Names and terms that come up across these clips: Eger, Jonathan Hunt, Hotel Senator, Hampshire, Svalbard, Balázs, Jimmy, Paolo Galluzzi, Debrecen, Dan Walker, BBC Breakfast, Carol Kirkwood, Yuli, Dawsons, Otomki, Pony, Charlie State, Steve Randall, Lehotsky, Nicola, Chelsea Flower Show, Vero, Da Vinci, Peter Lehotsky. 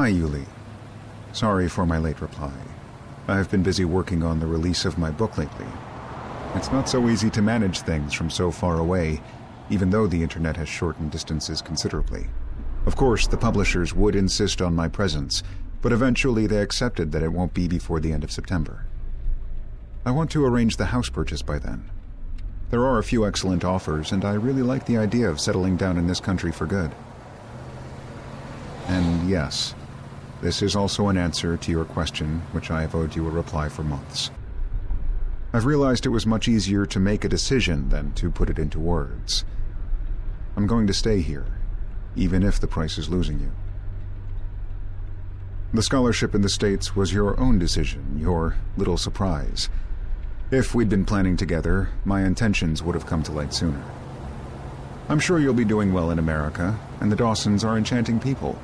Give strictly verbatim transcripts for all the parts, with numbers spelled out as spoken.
Hi, Yuli. Sorry for my late reply. I've been busy working on the release of my book lately. It's not so easy to manage things from so far away, even though the internet has shortened distances considerably. Of course, the publishers would insist on my presence, but eventually they accepted that it won't be before the end of September. I want to arrange the house purchase by then. There are a few excellent offers, and I really like the idea of settling down in this country for good. And yes, this is also an answer to your question, which I have owed you a reply for months. I've realized it was much easier to make a decision than to put it into words. I'm going to stay here, even if the price is losing you. The scholarship in the States was your own decision, your little surprise. If we'd been planning together, my intentions would have come to light sooner. I'm sure you'll be doing well in America, and the Dawsons are enchanting people.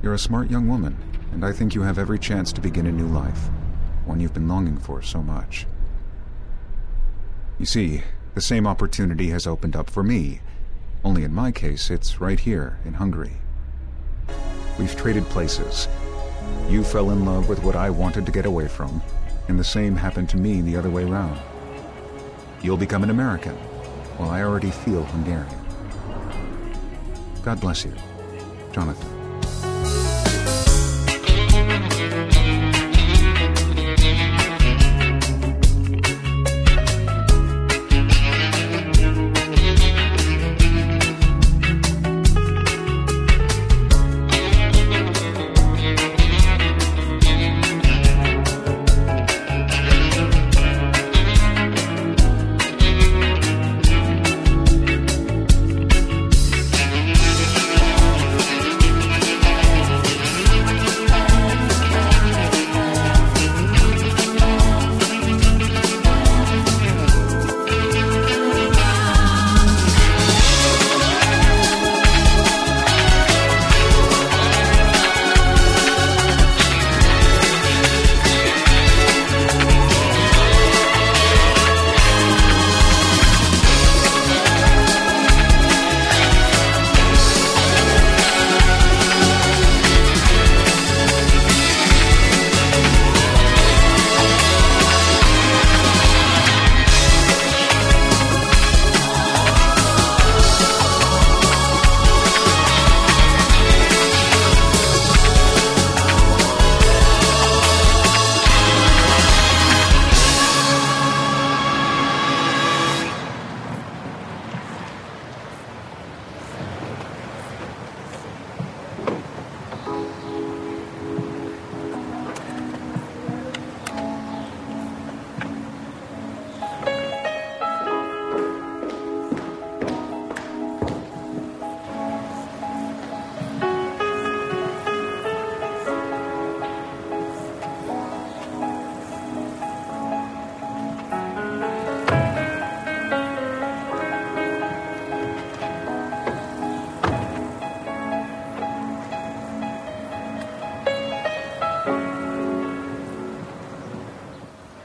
You're a smart young woman, and I think you have every chance to begin a new life, one you've been longing for so much. You see, the same opportunity has opened up for me, only in my case it's right here in Hungary. We've traded places. You fell in love with what I wanted to get away from, and the same happened to me the other way around. You'll become an American, while I already feel Hungarian. God bless you, Jonathan.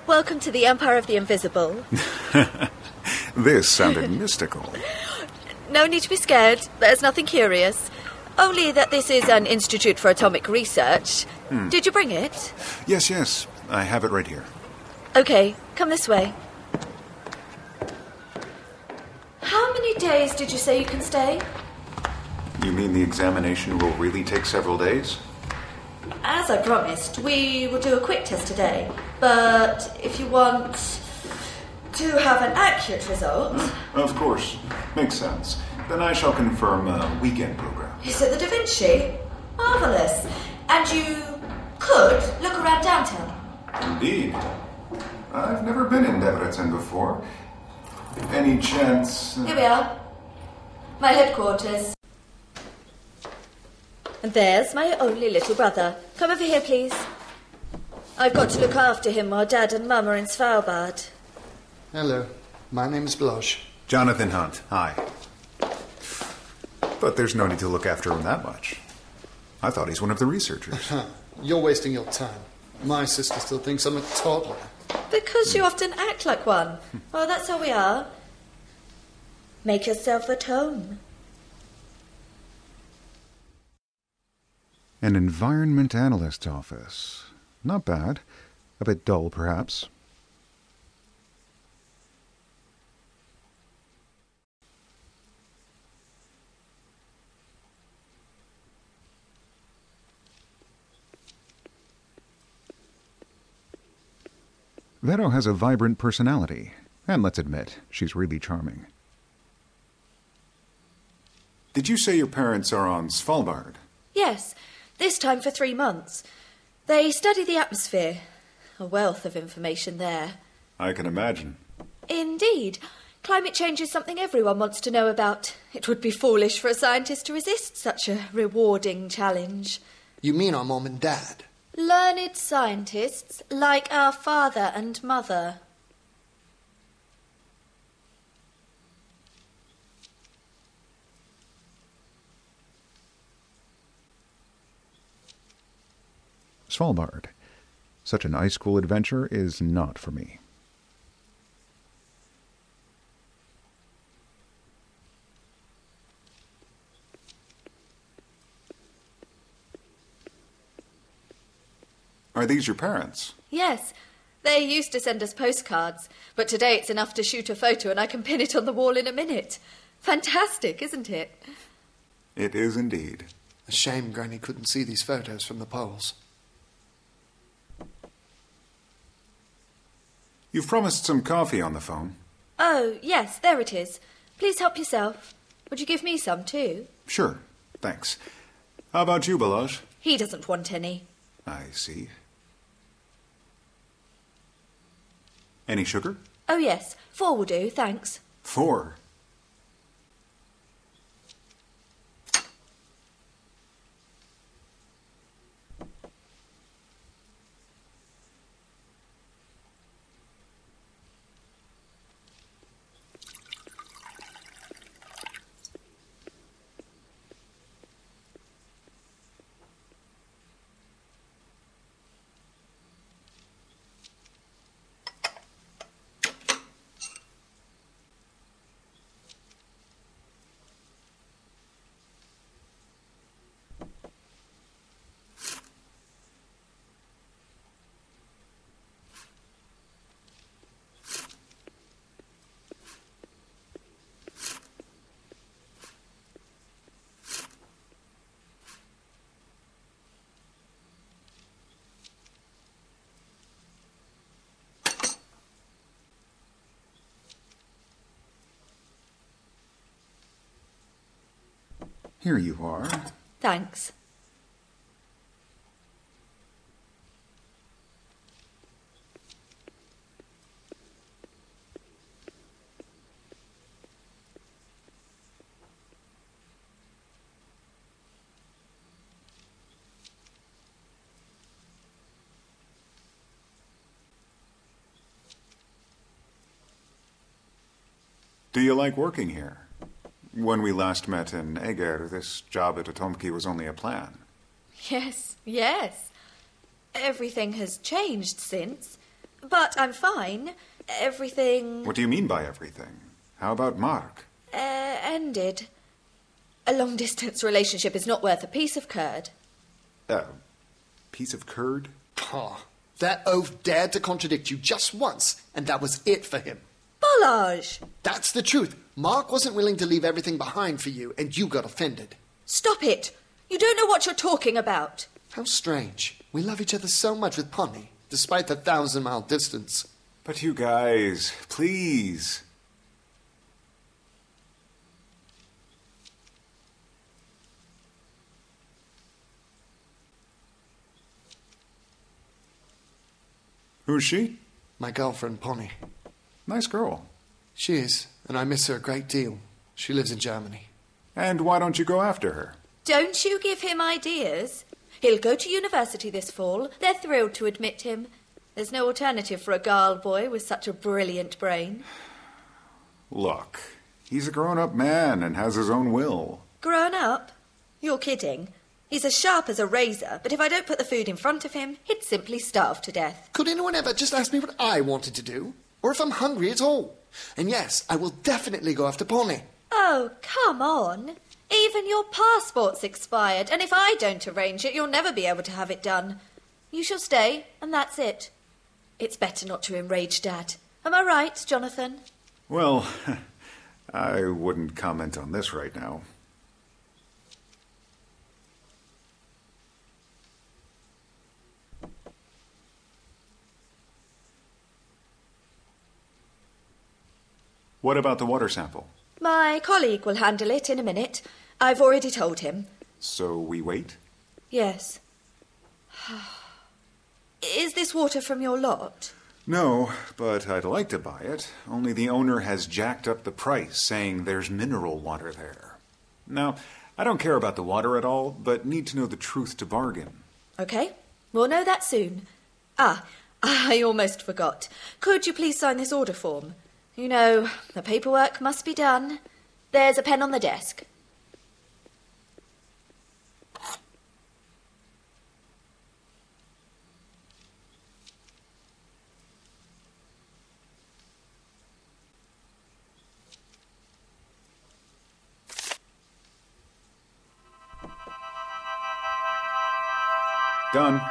Welcome to the Empire of the Invisible. This sounded mystical. No need to be scared. There's nothing curious. Only that this is an institute for atomic research. Hmm. Did you bring it? Yes, yes. I have it right here. Okay, come this way. How many days did you say you can stay? You mean the examination will really take several days? As I promised, we will do a quick test today. But if you want to have an accurate result... Of course. Makes sense. Then I shall confirm a weekend program. Is it the Da Vinci? Marvellous. And you could look around downtown. Indeed. I've never been in Debrecen before. Any chance... Here we are. My headquarters. And there's my only little brother. Come over here, please. I've got to look after him while Dad and Mum are in Svalbard. Hello. My name's Balázs. Jonathan Hunt. Hi. But there's no need to look after him that much. I thought he's one of the researchers. You're wasting your time. My sister still thinks I'm a toddler. Because you often act like one. Well, that's how we are. Make yourself at home. An environment analyst office. Not bad. A bit dull, perhaps. Vero has a vibrant personality, and let's admit, she's really charming. Did you say your parents are on Svalbard? Yes, this time for three months. They study the atmosphere. A wealth of information there. I can imagine. Indeed. Climate change is something everyone wants to know about. It would be foolish for a scientist to resist such a rewarding challenge. You mean our mom and dad? Learned scientists, like our father and mother. Svalbard. Such an ice cool adventure is not for me. Are these your parents? Yes. They used to send us postcards, but today it's enough to shoot a photo and I can pin it on the wall in a minute. Fantastic, isn't it? It is indeed. A shame Granny couldn't see these photos from the polls. You've promised some coffee on the phone. Oh, yes, there it is. Please help yourself. Would you give me some too? Sure, thanks. How about you, Balázs? He doesn't want any. I see. Any sugar? Oh, yes. Four will do, thanks. Four? Here you are. Thanks. Do you like working here? When we last met in Eger, this job at Otomki was only a plan. Yes, yes. Everything has changed since. But I'm fine. Everything... What do you mean by everything? How about Mark? Uh, ended. A long-distance relationship is not worth a piece of curd. A uh, piece of curd? Oh, that oaf dared to contradict you just once, and that was it for him. Balázs! That's the truth. Mark wasn't willing to leave everything behind for you, and you got offended. Stop it! You don't know what you're talking about! How strange. We love each other so much with Pony, despite the thousand-mile distance. But you guys, please... Who's she? My girlfriend, Pony. Nice girl. She is. And I miss her a great deal. She lives in Germany. And why don't you go after her? Don't you give him ideas. He'll go to university this fall. They're thrilled to admit him. There's no alternative for a girl boy with such a brilliant brain. Look, he's a grown-up man and has his own will. Grown up? You're kidding. He's as sharp as a razor, but if I don't put the food in front of him, he'd simply starve to death. Could anyone ever just ask me what I wanted to do? Or if I'm hungry at all? And yes, I will definitely go after Pony. Oh, come on. Even your passport's expired, and if I don't arrange it, you'll never be able to have it done. You shall stay, and that's it. It's better not to enrage Dad. Am I right, Jonathan? Well, I wouldn't comment on this right now. What about the water sample? My colleague will handle it in a minute. I've already told him. So we wait? Yes. Is this water from your lot? No, but I'd like to buy it. Only the owner has jacked up the price, saying there's mineral water there. Now, I don't care about the water at all, but need to know the truth to bargain. Okay, we'll know that soon. Ah, I almost forgot. Could you please sign this order form? You know, the paperwork must be done. There's a pen on the desk. Done.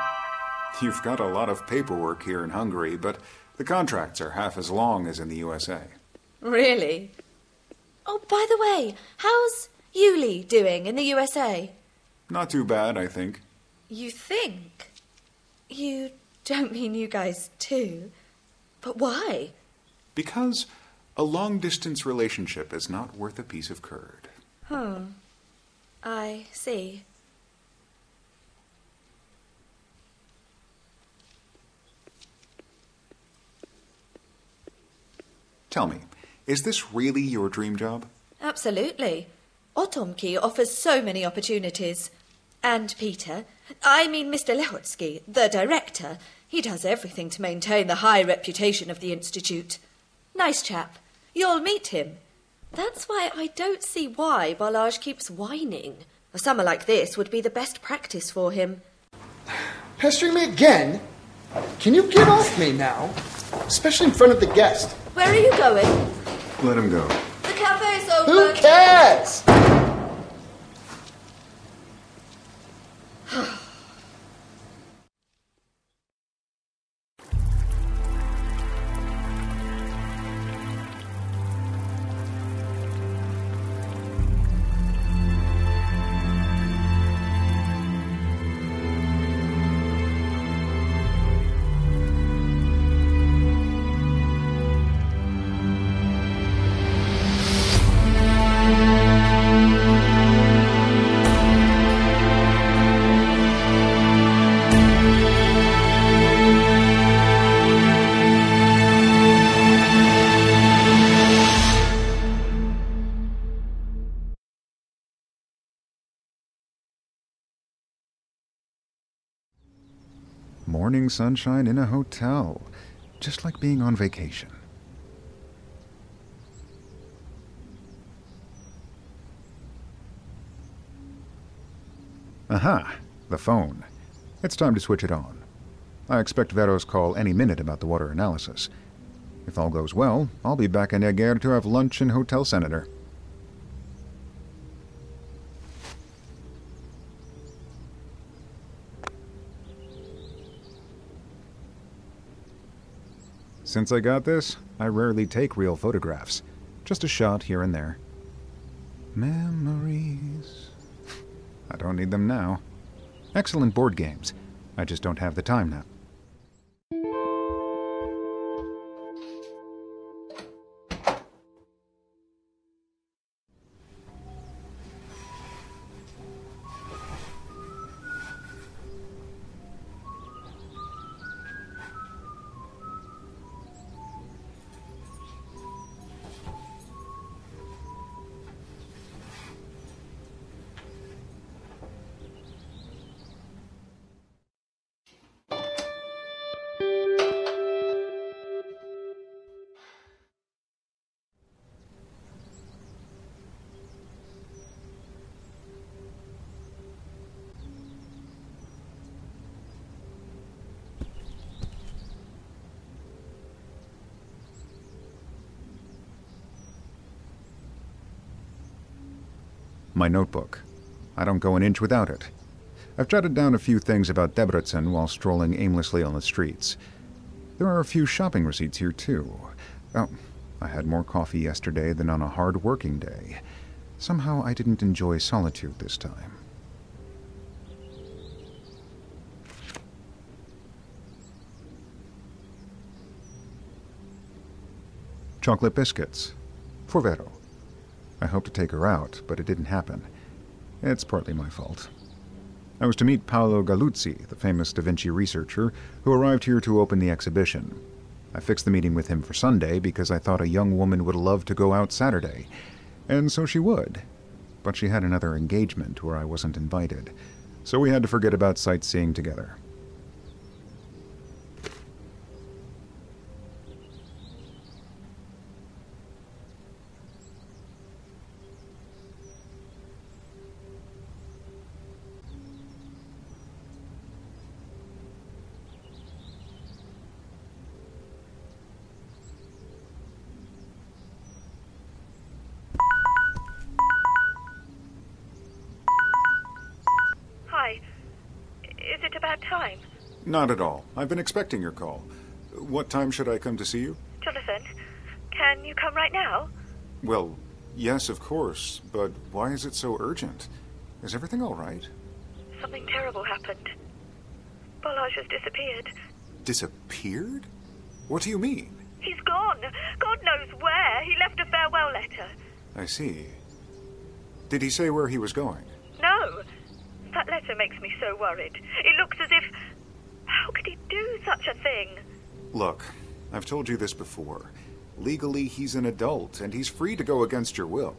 You've got a lot of paperwork here in Hungary, but the contracts are half as long as in the U S A. Really? Oh, by the way, how's Yuli doing in the U S A? Not too bad, I think. You think? You don't mean you guys too. But why? Because a long-distance relationship is not worth a piece of curd. Hmm. I see. Tell me, is this really your dream job? Absolutely. Otomki offers so many opportunities. And Peter. I mean Mister Lehotsky, the director. He does everything to maintain the high reputation of the Institute. Nice chap. You'll meet him. That's why I don't see why Balázs keeps whining. A summer like this would be the best practice for him. Pestering me again? Can you get off me now? Especially in front of the guest. Where are you going? Let him go. The cafe's open. Who cares? Morning sunshine in a hotel, just like being on vacation. Aha, the phone. It's time to switch it on. I expect Vero's call any minute about the water analysis. If all goes well, I'll be back in Eger to have lunch in Hotel Senator. Since I got this, I rarely take real photographs. Just a shot here and there. Memories. I don't need them now. Excellent board games. I just don't have the time now. my notebook. I don't go an inch without it. I've jotted down a few things about Debrecen while strolling aimlessly on the streets. There are a few shopping receipts here too. Oh, I had more coffee yesterday than on a hard working day. Somehow I didn't enjoy solitude this time. Chocolate biscuits. For Vero. I hoped to take her out, but it didn't happen. It's partly my fault. I was to meet Paolo Galluzzi, the famous Da Vinci researcher, who arrived here to open the exhibition. I fixed the meeting with him for Sunday because I thought a young woman would love to go out Saturday, and so she would. But she had another engagement where I wasn't invited, so we had to forget about sightseeing together. Not at all. I've been expecting your call. What time should I come to see you? Jonathan, can you come right now? Well, yes, of course, but why is it so urgent? Is everything all right? Something terrible happened. Balázs has disappeared. Disappeared? What do you mean? He's gone. God knows where. He left a farewell letter. I see. Did he say where he was going? No. That letter makes me so worried. It looks as if... How could he do such a thing? Look, I've told you this before. Legally, he's an adult, and he's free to go against your will.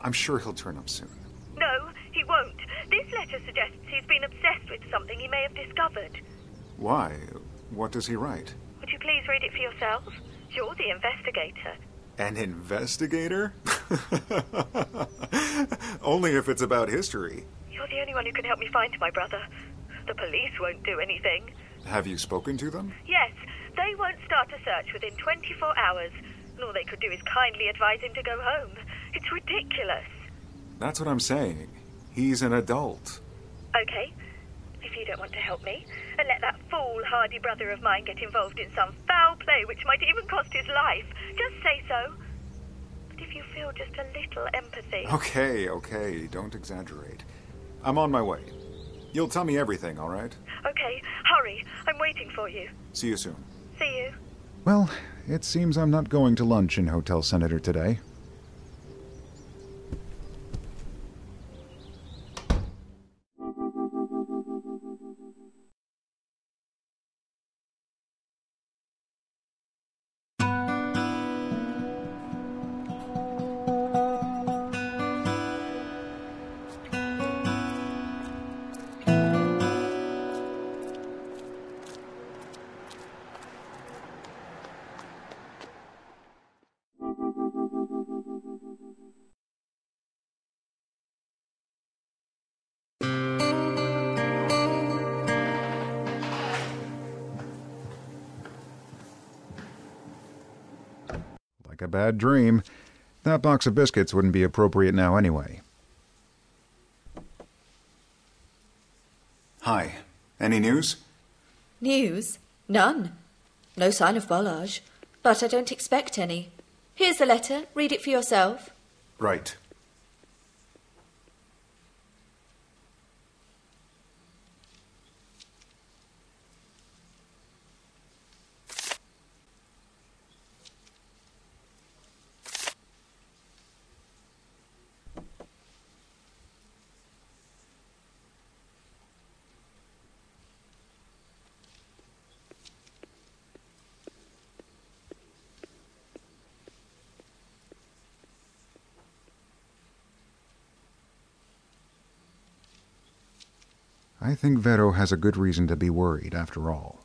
I'm sure he'll turn up soon. No, he won't. This letter suggests he's been obsessed with something he may have discovered. Why? What does he write? Would you please read it for yourself? You're the investigator. An investigator? Only if it's about history. You're the only one who can help me find my brother. The police won't do anything. Have you spoken to them? Yes. They won't start a search within twenty-four hours. And all they could do is kindly advise him to go home. It's ridiculous. That's what I'm saying. He's an adult. Okay. If you don't want to help me, and let that foolhardy brother of mine get involved in some foul play which might even cost his life, just say so. But if you feel just a little empathy... Okay, okay. Don't exaggerate. I'm on my way. You'll tell me everything, all right? Okay, hurry. I'm waiting for you. See you soon. See you. Well, it seems I'm not going to lunch in Hotel Senator today. A bad dream. That box of biscuits wouldn't be appropriate now anyway. Hi. Any news? News? None. No sign of Balázs, but I don't expect any. Here's the letter. Read it for yourself. Right. I think Vero has a good reason to be worried, after all.